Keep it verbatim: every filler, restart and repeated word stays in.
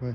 喂。